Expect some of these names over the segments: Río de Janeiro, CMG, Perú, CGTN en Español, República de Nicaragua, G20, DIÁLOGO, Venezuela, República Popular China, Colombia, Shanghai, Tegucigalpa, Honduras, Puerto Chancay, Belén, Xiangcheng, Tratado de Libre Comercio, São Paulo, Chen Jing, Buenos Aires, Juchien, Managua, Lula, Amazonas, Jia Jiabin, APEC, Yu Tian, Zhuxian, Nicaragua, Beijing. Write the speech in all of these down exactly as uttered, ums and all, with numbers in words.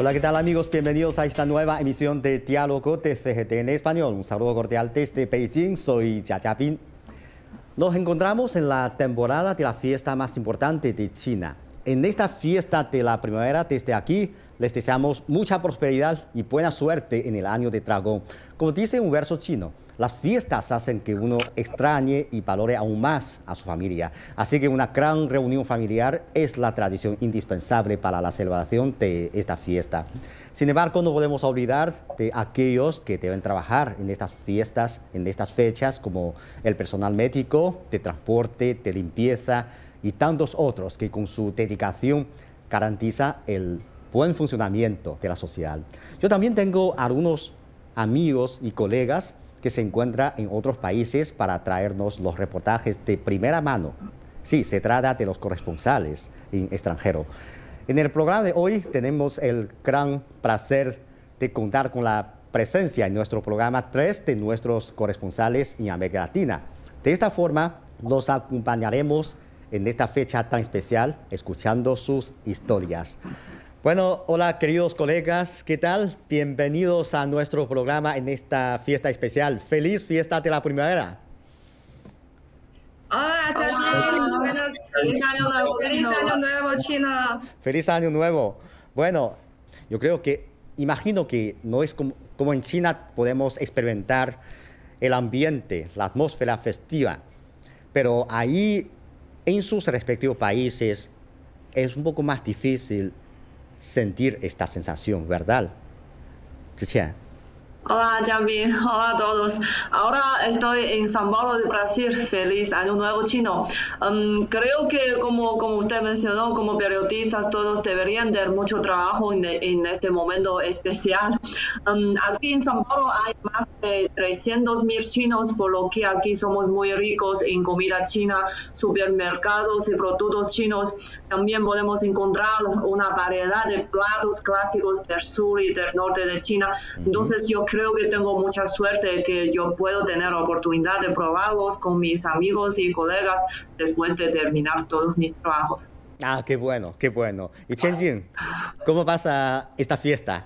Hola, ¿qué tal amigos? Bienvenidos a esta nueva emisión de Diálogo de C G T N en Español. Un saludo cordial desde Beijing, soy Jia Jiabin. Nos encontramos en la temporada de la fiesta más importante de China. En esta fiesta de la primavera, desde aquí, les deseamos mucha prosperidad y buena suerte en el año de dragón. Como dice un verso chino, las fiestas hacen que uno extrañe y valore aún más a su familia. Así que una gran reunión familiar es la tradición indispensable para la celebración de esta fiesta. Sin embargo, no podemos olvidar de aquellos que deben trabajar en estas fiestas, en estas fechas, como el personal médico, de transporte, de limpieza y tantos otros que con su dedicación garantiza el buen funcionamiento de la sociedad. Yo también tengo algunos amigos y colegas que se encuentran en otros países para traernos los reportajes de primera mano. Sí, se trata de los corresponsales en extranjero. En el programa de hoy tenemos el gran placer de contar con la presencia en nuestro programa tres de nuestros corresponsales en América Latina. De esta forma, los acompañaremos en esta fecha tan especial, escuchando sus historias. Bueno, hola queridos colegas, ¿qué tal? Bienvenidos a nuestro programa en esta fiesta especial. ¡Feliz fiesta de la primavera! ¡Hola, Chávez! ¡Feliz año nuevo! ¡Feliz año nuevo, China! ¡Feliz año nuevo! Bueno, yo creo que, imagino que no es como, como en China podemos experimentar el ambiente, la atmósfera festiva, pero ahí, en sus respectivos países, es un poco más difícil sentir esta sensación, ¿verdad? Zhuxian. Hola, Jiabin. Hola a todos. Ahora estoy en São Paulo de Brasil. Feliz Año Nuevo Chino. Um, creo que, como, como usted mencionó, como periodistas todos deberían dar mucho trabajo en, de, en este momento especial. Um, aquí en São Paulo hay más de trescientos mil chinos, por lo que aquí somos muy ricos en comida china, supermercados y productos chinos. También podemos encontrar una variedad de platos clásicos del sur y del norte de China. Entonces, yo creo Creo que tengo mucha suerte que yo puedo tener oportunidad de probarlos con mis amigos y colegas después de terminar todos mis trabajos. Ah, qué bueno, qué bueno. Y Chen Jing, ¿cómo pasa esta fiesta?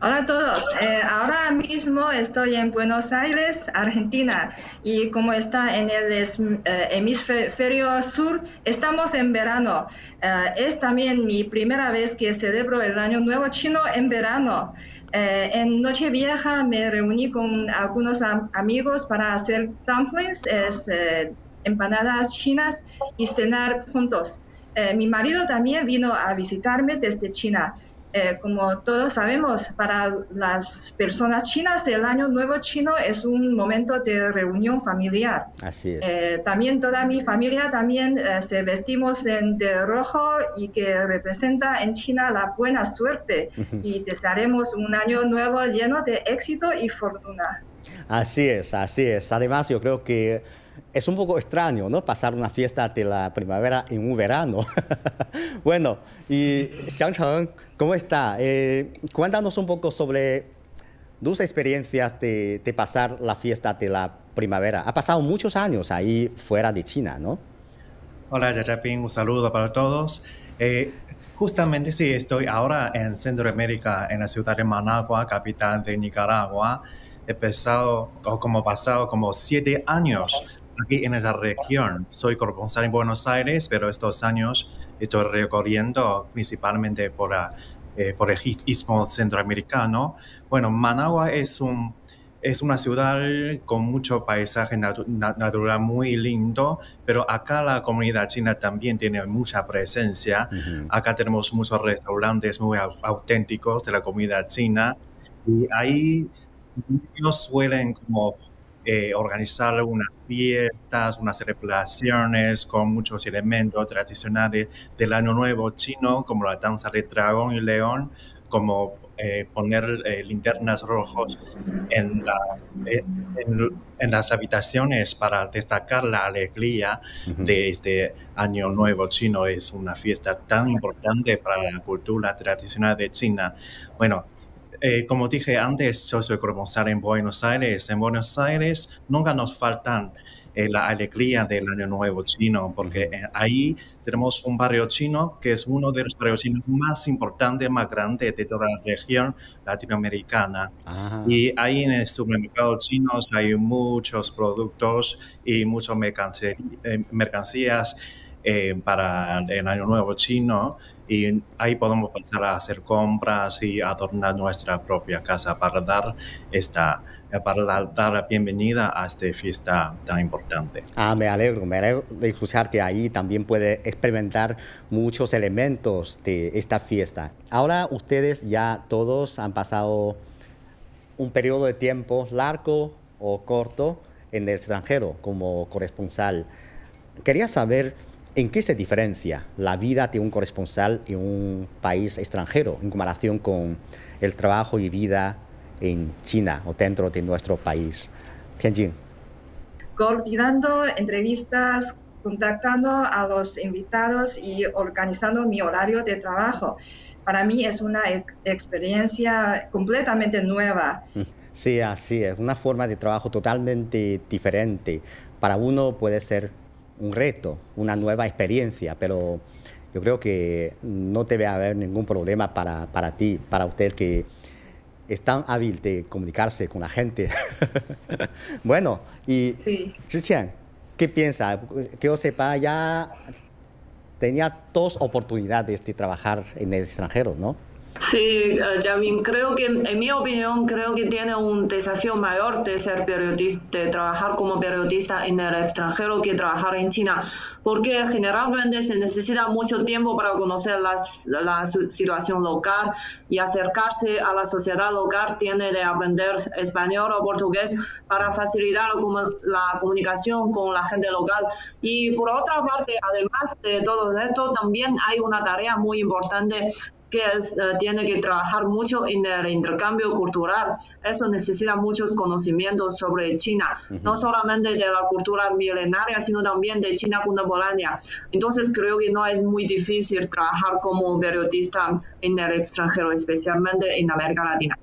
Hola a todos. Eh, ahora mismo estoy en Buenos Aires, Argentina, y como está en el es, eh, hemisferio sur, estamos en verano. Eh, es también mi primera vez que celebro el Año Nuevo Chino en verano. Eh, en Nochevieja me reuní con algunos am amigos para hacer dumplings, es, eh, empanadas chinas, y cenar juntos. Eh, mi marido también vino a visitarme desde China. Eh, como todos sabemos, para las personas chinas el Año Nuevo Chino es un momento de reunión familiar. Así es. Eh, también toda mi familia también eh, se vestimos en de rojo y que representa en China la buena suerte. Y desearemos un año nuevo lleno de éxito y fortuna. Así es, así es. Además, yo creo que es un poco extraño, ¿no? Pasar una fiesta de la primavera en un verano. Bueno, y Xiangcheng, ¿cómo está? Eh, cuéntanos un poco sobre tus experiencias de, de pasar la fiesta de la primavera. Ha pasado muchos años ahí fuera de China, ¿no? Hola, Jiabin, un saludo para todos. Eh, justamente sí, estoy ahora en Centroamérica, en la ciudad de Managua, capital de Nicaragua. He pasado, o como pasado, como siete años aquí en esa región. Soy corresponsal en Buenos Aires, pero estos años estoy recorriendo principalmente por, eh, por el istmo centroamericano. Bueno, Managua es, un, es una ciudad con mucho paisaje natu natural muy lindo, pero acá la comunidad china también tiene mucha presencia. Uh-huh. Acá tenemos muchos restaurantes muy auténticos de la comunidad china y ahí ellos suelen como Eh, organizar unas fiestas, unas celebraciones con muchos elementos tradicionales del Año Nuevo Chino, como la danza de dragón y león, como eh, poner eh, linternas rojas en las, eh, en, en las habitaciones para destacar la alegría Uh-huh. de este Año Nuevo Chino. Es una fiesta tan importante para la cultura tradicional de China. Bueno, Eh, como dije antes, yo soy corresponsal en Buenos Aires. En Buenos Aires nunca nos faltan eh, la alegría del Año Nuevo Chino, porque eh, ahí tenemos un barrio chino que es uno de los barrios chinos más importantes, más grandes de toda la región latinoamericana. Ajá. Y ahí en el supermercado chino hay muchos productos y muchas mercancías, eh, mercancías eh, para el Año Nuevo Chino. Y ahí podemos pasar a hacer compras y adornar nuestra propia casa para dar esta, para la, dar la bienvenida a esta fiesta tan importante. Ah, me alegro, me alegro de escucharte. Ahí también puede experimentar muchos elementos de esta fiesta. Ahora ustedes ya todos han pasado un periodo de tiempo largo o corto en el extranjero como corresponsal. Quería saber, ¿en qué se diferencia la vida de un corresponsal en un país extranjero en comparación con el trabajo y vida en China o dentro de nuestro país? Chen Jing. Coordinando entrevistas, contactando a los invitados y organizando mi horario de trabajo. Para mí es una experiencia completamente nueva. Sí, así es. Una forma de trabajo totalmente diferente. Para uno puede ser un reto, una nueva experiencia, pero yo creo que no debe haber ningún problema para, para ti, para usted que es tan hábil de comunicarse con la gente. Bueno, y sí. Zhuxian, ¿qué piensa? Que yo sepa, ya tenía dos oportunidades de trabajar en el extranjero, ¿no? Sí, Jiabin, creo que, en mi opinión, creo que tiene un desafío mayor de ser periodista, de trabajar como periodista en el extranjero que trabajar en China, porque generalmente se necesita mucho tiempo para conocer las, la situación local y acercarse a la sociedad local. Tiene de aprender español o portugués para facilitar la comunicación con la gente local. Y por otra parte, además de todo esto, también hay una tarea muy importante que es, eh, tiene que trabajar mucho en el intercambio cultural. Eso necesita muchos conocimientos sobre China, uh-huh. no solamente de la cultura milenaria, sino también de China contemporánea. Entonces creo que no es muy difícil trabajar como periodista en el extranjero, especialmente en América Latina.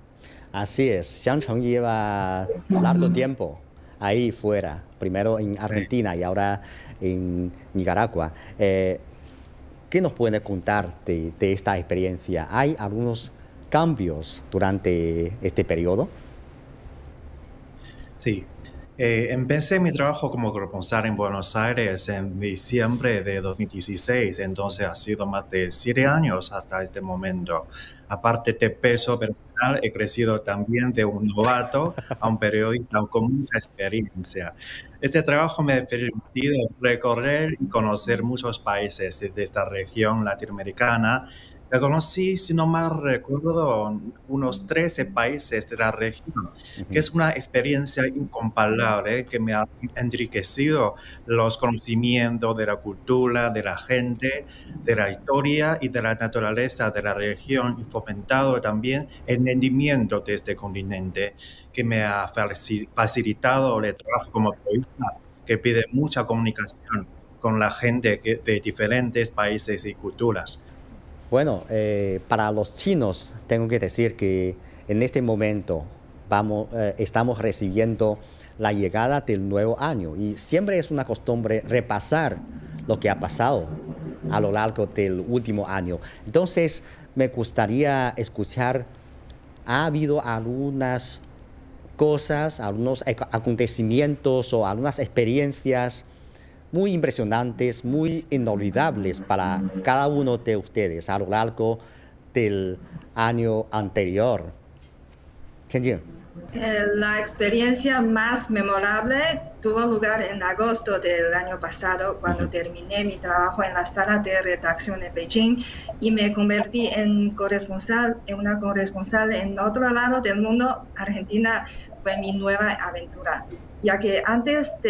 Así es, Xiangcheng lleva largo tiempo ahí fuera, primero en Argentina y ahora en Nicaragua. Eh, ¿Qué nos puede contar de, de esta experiencia? ¿Hay algunos cambios durante este periodo? Sí. Eh, empecé mi trabajo como corresponsal en Buenos Aires en diciembre de dos mil dieciséis, entonces ha sido más de siete años hasta este momento. Aparte de peso personal, he crecido también de un novato a un periodista con mucha experiencia. Este trabajo me ha permitido recorrer y conocer muchos países de esta región latinoamericana. La conocí, si no mal recuerdo, unos trece países de la región, uh-huh. que es una experiencia incomparable, ¿eh? Que me ha enriquecido los conocimientos de la cultura, de la gente, de la historia y de la naturaleza de la región, y fomentado también el entendimiento de este continente, que me ha facilitado el trabajo como periodista, que pide mucha comunicación con la gente de diferentes países y culturas. Bueno, eh, para los chinos tengo que decir que en este momento vamos, eh, estamos recibiendo la llegada del nuevo año, y siempre es una costumbre repasar lo que ha pasado a lo largo del último año. Entonces me gustaría escuchar, ¿ha habido algunas cosas, algunos acontecimientos o algunas experiencias muy impresionantes, muy inolvidables para cada uno de ustedes a lo largo del año anterior? Eh, la experiencia más memorable tuvo lugar en agosto del año pasado, cuando uh-huh. terminé mi trabajo en la sala de redacción en Beijing y me convertí en corresponsal, en una corresponsal en otro lado del mundo. Argentina fue mi nueva aventura, ya que antes de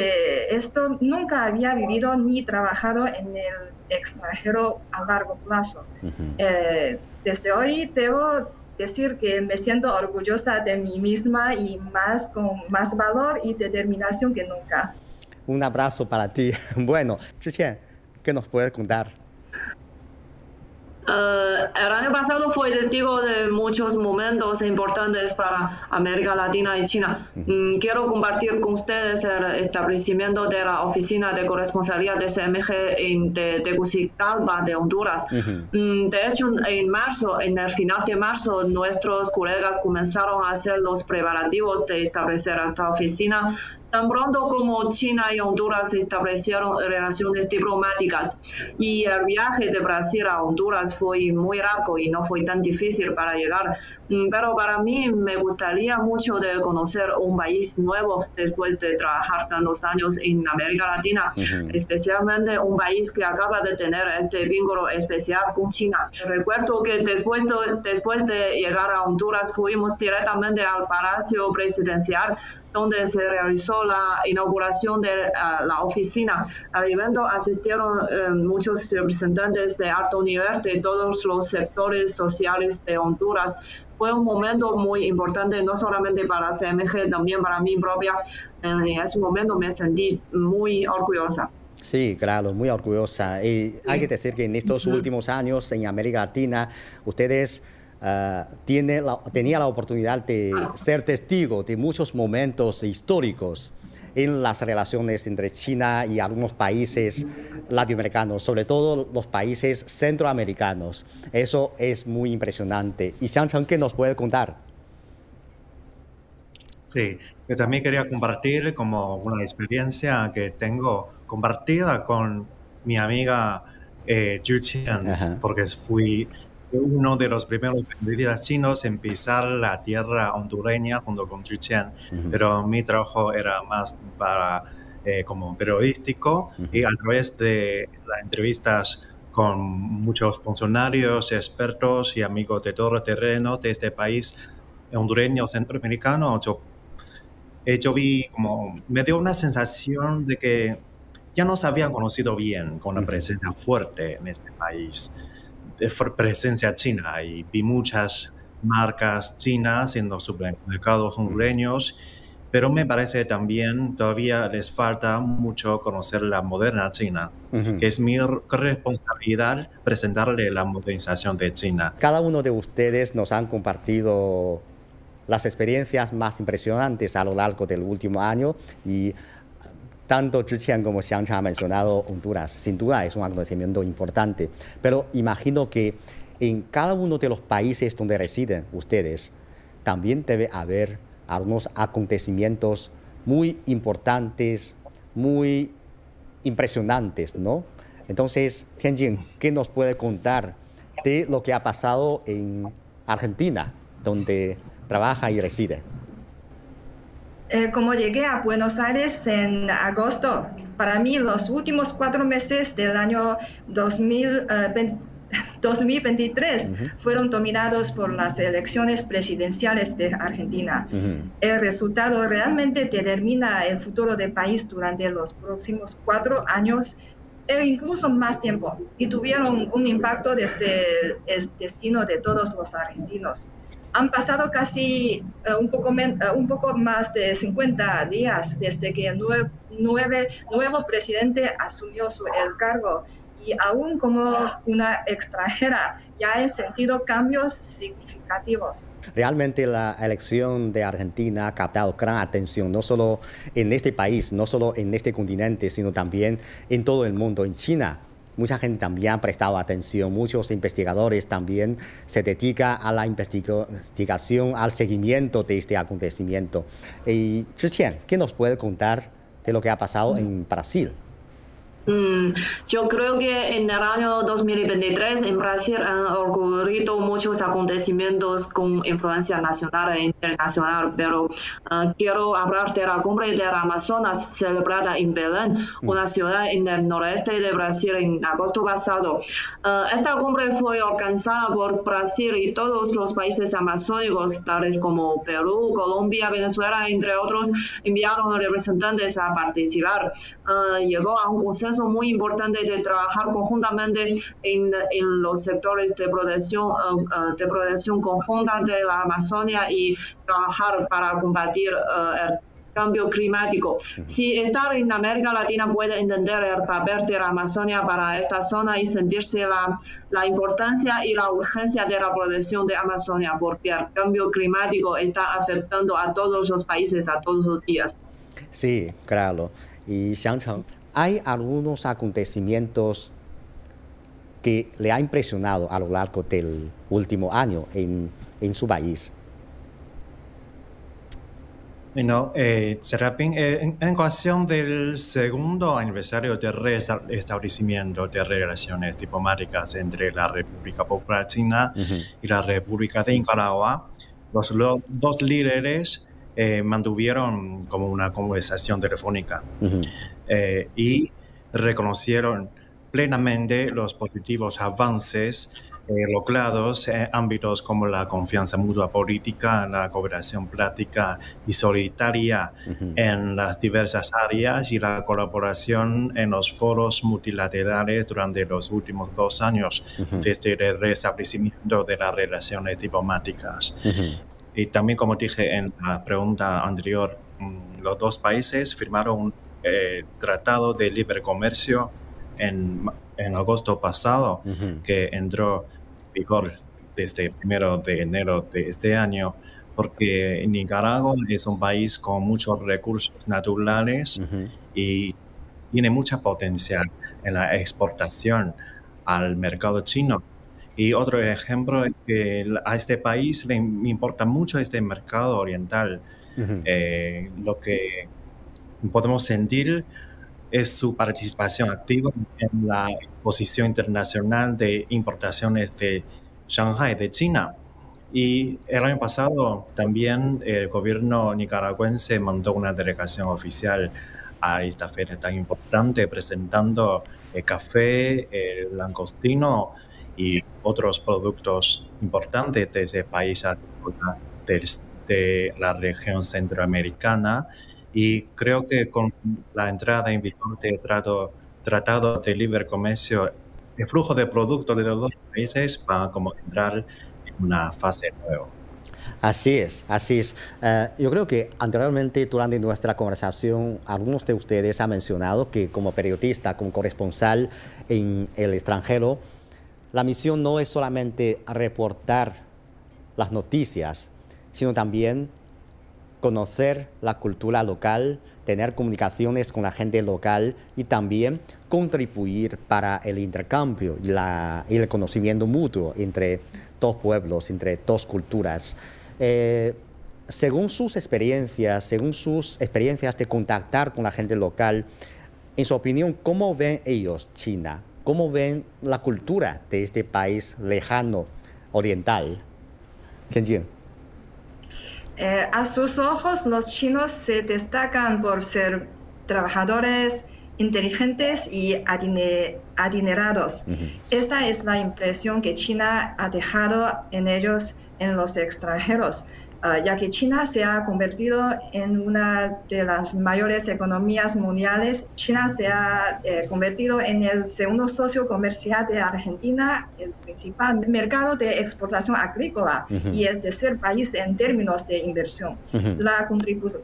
esto nunca había vivido ni trabajado en el extranjero a largo plazo. Uh-huh. eh, desde hoy debo decir que me siento orgullosa de mí misma y más con más valor y determinación que nunca. Un abrazo para ti. Bueno, Zhuxian, ¿qué nos puedes contar? Uh, el año pasado fue testigo de muchos momentos importantes para América Latina y China. Mm, quiero compartir con ustedes el establecimiento de la Oficina de Corresponsalía de C M G en Tegucigalpa, de, de Honduras. Mm, de hecho, en marzo, en el final de marzo, nuestros colegas comenzaron a hacer los preparativos de establecer esta oficina. Tan pronto como China y Honduras establecieron relaciones diplomáticas, y el viaje de Brasil a Honduras fue muy largo y no fue tan difícil para llegar. Pero para mí me gustaría mucho de conocer un país nuevo después de trabajar tantos años en América Latina, uh-huh. especialmente un país que acaba de tener este vínculo especial con China. Recuerdo que después de, después de llegar a Honduras fuimos directamente al Palacio Presidencial, donde se realizó la inauguración de uh, la oficina. Al evento asistieron uh, muchos representantes de alto nivel de todos los sectores sociales de Honduras. Fue un momento muy importante, no solamente para C M G, también para mí propia. En ese momento me sentí muy orgullosa. Sí, claro, muy orgullosa. Y hay que decir que en estos últimos años en América Latina, ustedes... Uh, tiene la, tenía la oportunidad de ser testigo de muchos momentos históricos en las relaciones entre China y algunos países latinoamericanos, sobre todo los países centroamericanos. Eso es muy impresionante. Y Xiangcheng, ¿qué nos puede contar? Sí, yo también quería compartir como una experiencia que tengo compartida con mi amiga eh, Yu Tian, Ajá. porque fui... uno de los primeros periodistas chinos en pisar la tierra hondureña junto con Juchien, uh-huh. pero mi trabajo era más para eh, como periodístico uh-huh. y a través de las entrevistas con muchos funcionarios, expertos y amigos de todo el terreno de este país hondureño centroamericano, yo, eh, yo vi como, me dio una sensación de que ya nos habían conocido bien con una presencia uh-huh. fuerte en este país. De presencia china, y vi muchas marcas chinas en los supermercados hondureños, pero me parece también todavía les falta mucho conocer la moderna China, uh-huh. que es mi responsabilidad presentarle la modernización de China. Cada uno de ustedes nos han compartido las experiencias más impresionantes a lo largo del último año, y tanto Zhuxian como Xiangcheng ha mencionado Honduras. Sin duda es un acontecimiento importante, pero imagino que en cada uno de los países donde residen ustedes también debe haber algunos acontecimientos muy importantes, muy impresionantes, ¿no? Entonces, Chen Jing, ¿qué nos puede contar de lo que ha pasado en Argentina, donde trabaja y reside? Eh, como llegué a Buenos Aires en agosto, para mí los últimos cuatro meses del año dos mil veintitrés uh-huh. fueron dominados por las elecciones presidenciales de Argentina. Uh-huh. El resultado realmente determina el futuro del país durante los próximos cuatro años e incluso más tiempo, y tuvieron un impacto desde el, el destino de todos los argentinos. Han pasado casi uh, un, poco men, uh, un poco más de cincuenta días desde que el nuev, nueve, nuevo presidente asumió su, el cargo, y aún como una extranjera ya he sentido cambios significativos. Realmente la elección de Argentina ha captado gran atención, no solo en este país, no solo en este continente, sino también en todo el mundo, en China. Mucha gente también ha prestado atención, muchos investigadores también se dedican a la investigación, al seguimiento de este acontecimiento. Y Zhuxian, ¿qué nos puede contar de lo que ha pasado en Brasil? Mm, yo creo que en el año dos mil veintitrés en Brasil han ocurrido muchos acontecimientos con influencia nacional e internacional, pero uh, quiero hablar de la cumbre del Amazonas celebrada en Belén, mm. una ciudad en el noreste de Brasil, en agosto pasado. Uh, esta cumbre fue alcanzada por Brasil y todos los países amazónicos, tales como Perú, Colombia, Venezuela, entre otros, enviaron representantes a participar. Uh, llegó a un consenso muy importante de trabajar conjuntamente en, en los sectores de protección, uh, de protección conjunta de la Amazonia, y trabajar para combatir uh, el cambio climático. Si estar en América Latina puede entender el papel de la Amazonia para esta zona y sentirse la, la importancia y la urgencia de la protección de Amazonia, porque el cambio climático está afectando a todos los países, a todos los días. Sí, claro. Y Xiangcheng, hay algunos acontecimientos que le ha impresionado a lo largo del último año en, en su país. Bueno, eh, eh, en, en ocasión del segundo aniversario del restablecimiento de relaciones diplomáticas entre la República Popular China uh-huh. y la República de Nicaragua, los lo, dos líderes eh, mantuvieron como una conversación telefónica uh-huh. eh, y reconocieron plenamente los positivos avances eh, logrados en ámbitos como la confianza mutua política, la cooperación práctica y solidaria uh-huh. en las diversas áreas y la colaboración en los foros multilaterales durante los últimos dos años, uh-huh. desde el restablecimiento de las relaciones diplomáticas. Uh-huh. Y también, como dije en la pregunta anterior, los dos países firmaron un eh, Tratado de Libre Comercio En, en agosto pasado, uh-huh. que entró en vigor desde el primero de enero de este año, porque Nicaragua es un país con muchos recursos naturales uh-huh. y tiene mucha potencial en la exportación al mercado chino. Y otro ejemplo es que a este país le importa mucho este mercado oriental. Uh-huh. Eh, lo que podemos sentir es su participación activa en la exposición internacional de importaciones de Shanghai, de China. Y el año pasado también el gobierno nicaragüense mandó una delegación oficial a esta feria tan importante, presentando el café, el langostino y otros productos importantes de ese país de la región centroamericana. Y creo que con la entrada en vigor del tratado, tratado de libre comercio, el flujo de productos de los dos países va a como entrar en una fase nueva. Así es, así es. Uh, yo creo que anteriormente, durante nuestra conversación, algunos de ustedes han mencionado que como periodista, como corresponsal en el extranjero, la misión no es solamente reportar las noticias, sino también conocer la cultura local, tener comunicaciones con la gente local y también contribuir para el intercambio y, la, y el conocimiento mutuo entre dos pueblos, entre dos culturas. Eh, según sus experiencias, según sus experiencias de contactar con la gente local, en su opinión, ¿cómo ven ellos China? ¿Cómo ven la cultura de este país lejano oriental? Chen Jing. Eh, a sus ojos, los chinos se destacan por ser trabajadores, inteligentes y adine- adinerados. Uh-huh. Esta es la impresión que China ha dejado en ellos, en los extranjeros, uh, ya que China se ha convertido en una de las mayores economías mundiales. China se ha eh, convertido en el segundo socio comercial de Argentina, el principal mercado de exportación agrícola uh-huh. y el tercer país en términos de inversión. Uh-huh. La contribu-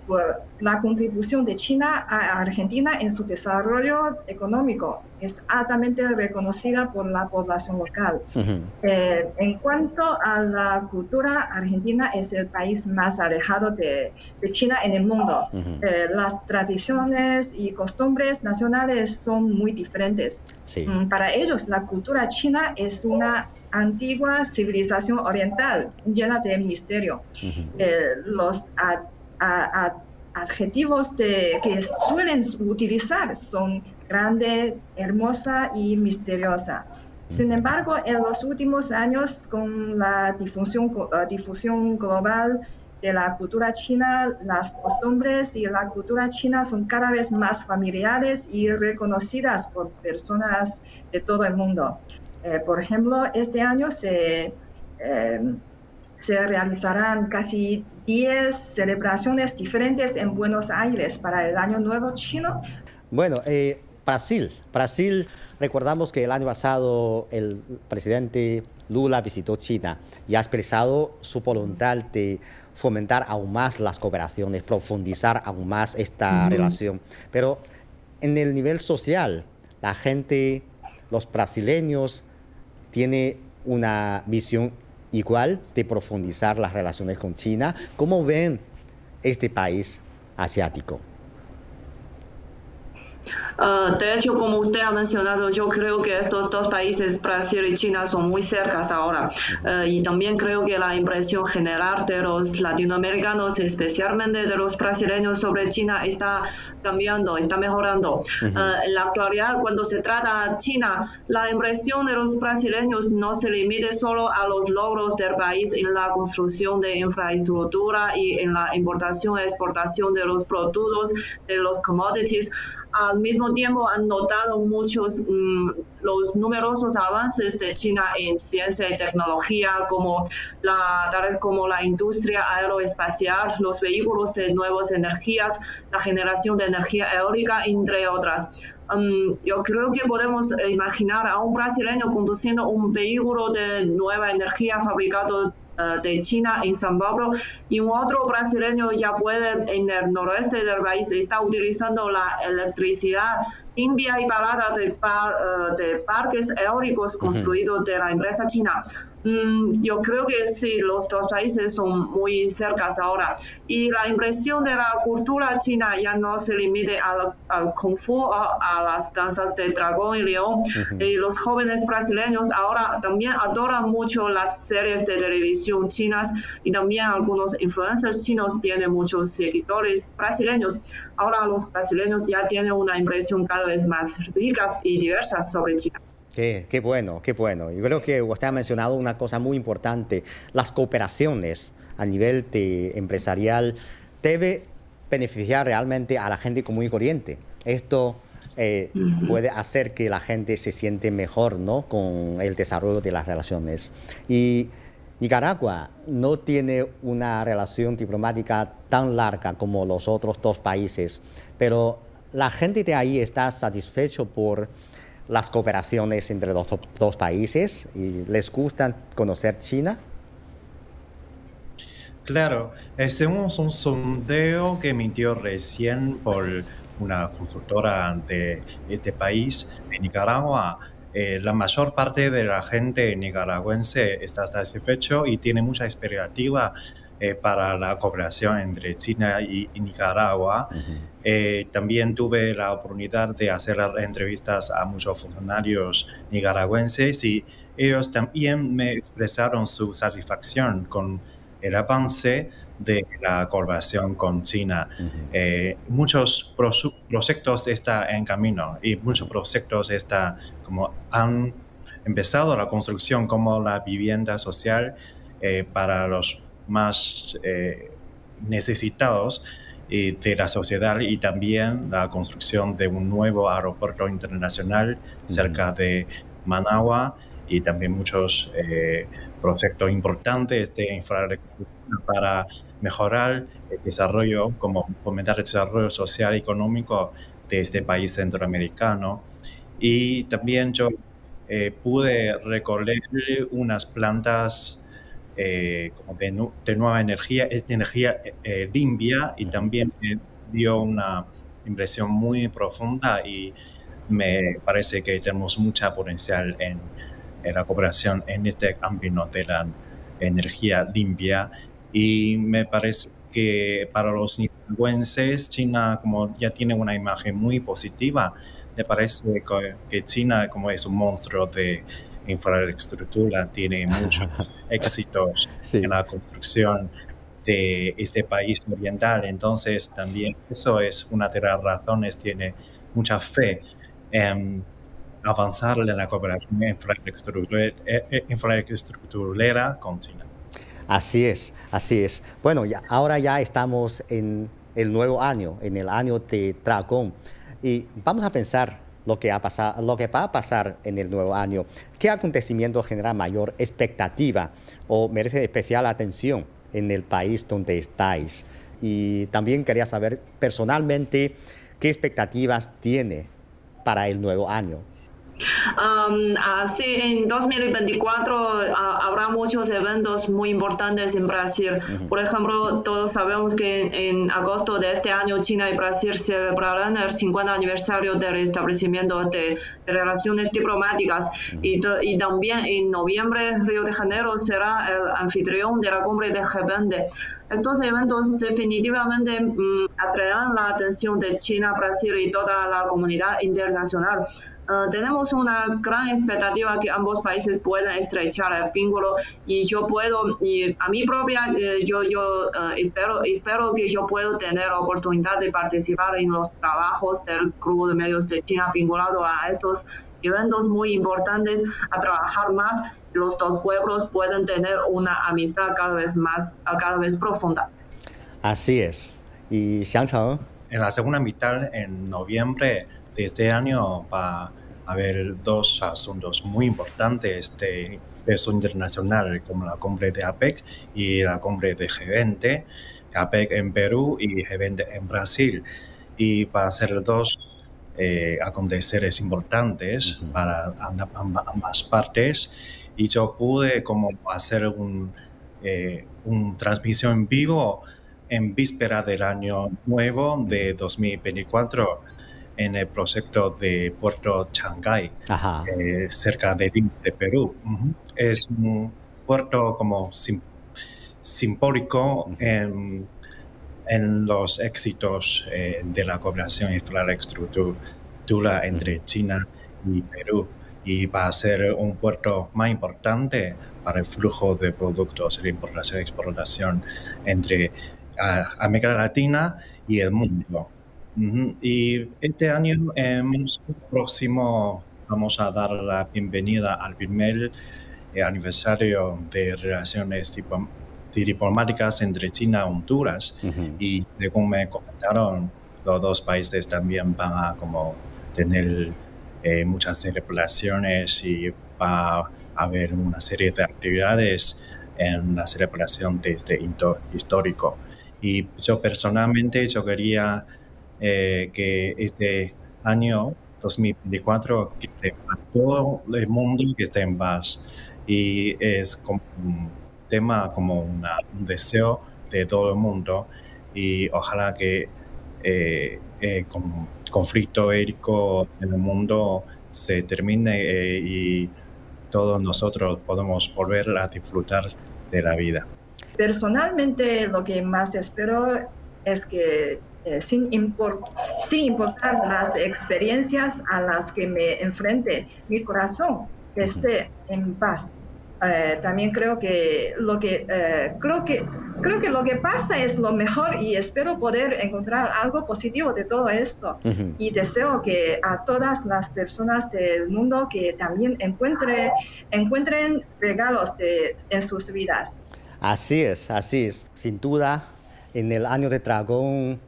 la contribución de China a Argentina en su desarrollo económico es altamente reconocida por la población local. Uh-huh. eh, en cuanto a la cultura, Argentina es el país más alejado de, de China en el mundo. Uh-huh. eh, las tradiciones y costumbres nacionales son muy diferentes. Sí. Mm, para ellos, la cultura china es una antigua civilización oriental llena de misterio. Uh-huh. eh, los a, a, a, adjetivos de, que suelen utilizar son grande, hermosa y misteriosa. Sin embargo, en los últimos años, con la difusión, difusión global de la cultura china, las costumbres y la cultura china son cada vez más familiares y reconocidas por personas de todo el mundo. Eh, por ejemplo, este año se, eh, se realizarán casi diez celebraciones diferentes en Buenos Aires para el Año Nuevo Chino. Bueno, eh... Brasil. Brasil, recordamos que el año pasado el presidente Lula visitó China y ha expresado su voluntad de fomentar aún más las cooperaciones, profundizar aún más esta uh-huh. relación. Pero en el nivel social, la gente, los brasileños, tiene una visión igual de profundizar las relaciones con China. ¿Cómo ven este país asiático? Uh, de hecho, como usted ha mencionado, yo creo que estos dos países, Brasil y China, son muy cercanos ahora. Uh, y también creo que la impresión general de los latinoamericanos, especialmente de los brasileños, sobre China está cambiando, está mejorando. Uh-huh. Uh, en la actualidad, cuando se trata de China, la impresión de los brasileños no se limite solo a los logros del país en la construcción de infraestructura y en la importación y exportación de los productos, de los commodities. Al mismo tiempo han notado muchos mmm, los numerosos avances de China en ciencia y tecnología, como la, tales como la industria aeroespacial, los vehículos de nuevas energías, la generación de energía eólica, entre otras. Um, yo creo que podemos imaginar a un brasileño conduciendo un vehículo de nueva energía fabricado de China en São Paulo, y un otro brasileño ya puede en el noroeste del país está utilizando la electricidad limpia y barata de, par, de parques eólicos construidos uh-huh. de la empresa china. Mm, yo creo que sí, los dos países son muy cercanos ahora, y la impresión de la cultura china ya no se limite al, al kung fu, a, a las danzas de dragón y león. Uh-huh. Y los jóvenes brasileños ahora también adoran mucho las series de televisión chinas, y también algunos influencers chinos tienen muchos seguidores brasileños. Ahora los brasileños ya tienen una impresión cada vez más rica y diversa sobre China. Qué, qué bueno, qué bueno. Yo creo que usted ha mencionado una cosa muy importante. Las cooperaciones a nivel de empresarial debe beneficiar realmente a la gente común y corriente. Esto eh, uh-huh. puede hacer que la gente se siente mejor, ¿no?, con el desarrollo de las relaciones. Y Nicaragua no tiene una relación diplomática tan larga como los otros dos países, pero la gente de ahí está satisfecha por las cooperaciones entre los dos países, y les gusta conocer China. Claro, según un sondeo que emitió recién por una consultora de este país, de Nicaragua, eh, la mayor parte de la gente nicaragüense está satisfecho y tiene mucha expectativa Eh, para la cooperación entre China y, y Nicaragua. Uh-huh. Eh, también tuve la oportunidad de hacer entrevistas a muchos funcionarios nicaragüenses, y ellos también me expresaron su satisfacción con el avance de la cooperación con China. Uh-huh. eh, muchos pro proyectos están en camino, y muchos proyectos está, como han empezado la construcción, como la vivienda social eh, para los más eh, necesitados eh, de la sociedad, y también la construcción de un nuevo aeropuerto internacional uh-huh. cerca de Managua, y también muchos eh, proyectos importantes de infraestructura para mejorar el desarrollo, como fomentar el desarrollo social y económico de este país centroamericano. Y también yo eh, pude recorrer unas plantas Eh, como de, nu de nueva energía, energía eh, limpia, y también me dio una impresión muy profunda, y me parece que tenemos mucha potencial en, en la cooperación en este ámbito de la energía limpia. Y me parece que para los nicaragüenses, China como ya tiene una imagen muy positiva. Me parece que, que China como es un monstruo de infraestructura, tiene muchos éxitos sí. en la construcción de este país oriental. Entonces también eso es una de las razones, tiene mucha fe en avanzar en la cooperación infraestructurera, infraestructurera con China. Así es, así es. Bueno, ya, ahora ya estamos en el nuevo año, en el año de Dragón, y vamos a pensar lo que, ha pasado, lo que va a pasar en el nuevo año. ¿Qué acontecimiento genera mayor expectativa o merece especial atención en el país donde estáis? Y también quería saber personalmente qué expectativas tiene para el nuevo año. Um, así en dos mil veinticuatro uh, habrá muchos eventos muy importantes en Brasil. Uh-huh. Por ejemplo, todos sabemos que en, en agosto de este año China y Brasil celebrarán el cincuenta aniversario del establecimiento de relaciones diplomáticas. Uh-huh. y, y también en noviembre Río de Janeiro será el anfitrión de la cumbre del G veinte. Estos eventos definitivamente um, atraerán la atención de China, Brasil y toda la comunidad internacional. Uh, tenemos una gran expectativa que ambos países puedan estrechar el vínculo y yo puedo, y a mi propia, eh, yo, yo uh, espero, espero que yo puedo tener la oportunidad de participar en los trabajos del Grupo de Medios de China vinculado a estos eventos muy importantes, a trabajar más. Los dos pueblos pueden tener una amistad cada vez más, cada vez profunda. Así es. Y Xiangcheng. En la segunda mitad, en noviembre de este año, va a haber dos asuntos muy importantes de peso internacional, como la cumbre de APEC y la cumbre de G veinte, APEC en Perú y G veinte en Brasil. Y va a ser dos eh, aconteceres importantes uh-huh. para ambas partes. Y yo pude como hacer un, eh, un transmisión en vivo en víspera del año nuevo de dos mil veinticuatro en el proyecto de Puerto Chancay, eh, cerca de, de Perú. Uh-huh. Es un puerto como sim, simbólico uh-huh. en, en los éxitos eh, de la cooperación infraestructura entre China y Perú. Y va a ser un puerto más importante para el flujo de productos de importación y exportación entre a, América Latina y el mundo. Uh-huh. Y este año eh, próximo vamos a dar la bienvenida al primer eh, aniversario de relaciones tipo, diplomáticas entre China y Honduras. Uh-huh. Y según me comentaron, los dos países también van a como, tener Eh, muchas celebraciones y va a haber una serie de actividades en la celebración de este hito histórico. Y yo personalmente yo quería eh, que este año dos mil veinticuatro que esté en paz, todo el mundo que esté en paz. Y es como un tema, como una, un deseo de todo el mundo y ojalá que eh, eh, como conflicto étnico en el mundo se termine eh, y todos nosotros podemos volver a disfrutar de la vida. Personalmente lo que más espero es que eh, sin, import, sin importar las experiencias a las que me enfrente, mi corazón esté en paz. Eh, también creo que lo que eh, creo que Creo que lo que pasa es lo mejor y espero poder encontrar algo positivo de todo esto. Uh-huh. Y deseo que a todas las personas del mundo que también encuentre, encuentren regalos de, en sus vidas. Así es, así es. Sin duda, en el año de dragón,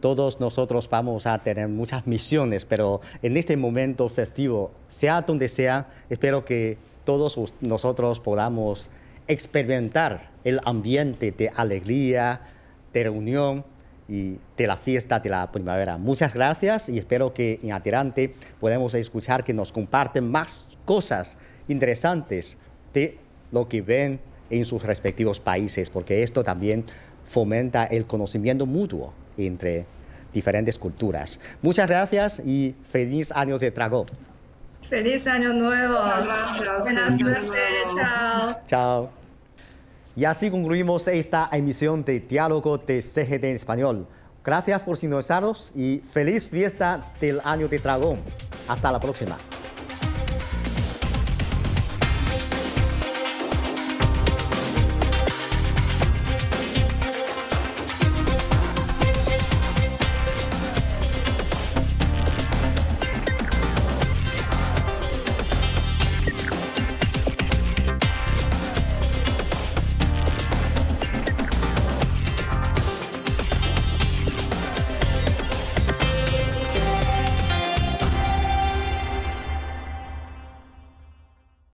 todos nosotros vamos a tener muchas misiones, pero en este momento festivo, sea donde sea, espero que todos nosotros podamos experimentar el ambiente de alegría, de reunión y de la fiesta de la primavera. Muchas gracias y espero que en adelante podamos escuchar que nos comparten más cosas interesantes de lo que ven en sus respectivos países, porque esto también fomenta el conocimiento mutuo entre diferentes culturas. Muchas gracias y feliz año de dragón. Feliz año nuevo. Muchas gracias. Buena suerte. Chao. Chao. Y así concluimos esta emisión de Diálogo de C G T en Español. Gracias por sintonizarnos y feliz fiesta del año de dragón. Hasta la próxima.